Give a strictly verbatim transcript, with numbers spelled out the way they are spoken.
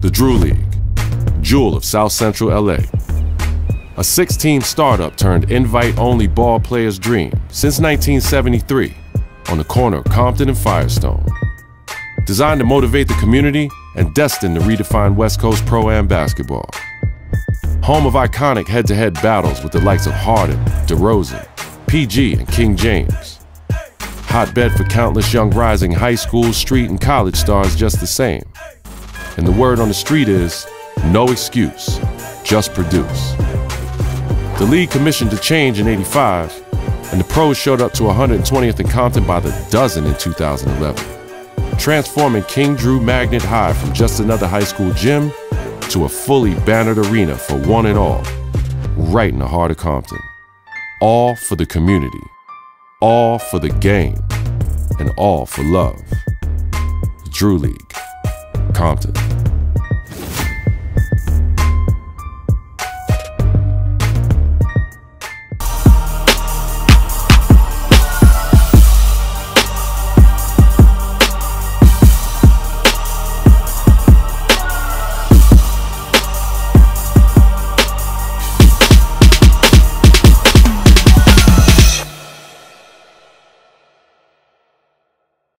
The Drew League, jewel of South Central L A. A six-team startup turned invite-only ball players' dream since nineteen seventy-three on the corner of Compton and Firestone. Designed to motivate the community and destined to redefine West Coast Pro-Am basketball. Home of iconic head-to-head battles with the likes of Harden, DeRozan, P G, and King James. Hotbed for countless young rising high school, street, and college stars just the same. And the word on the street is, no excuse, just produce. The league commissioned a change in eighty-five, and the pros showed up to one hundred twentieth and Compton by the dozen in two thousand eleven, transforming King Drew Magnet High from just another high school gym to a fully bannered arena for one and all, right in the heart of Compton. All for the community, all for the game, and all for love. The Drew League, Compton.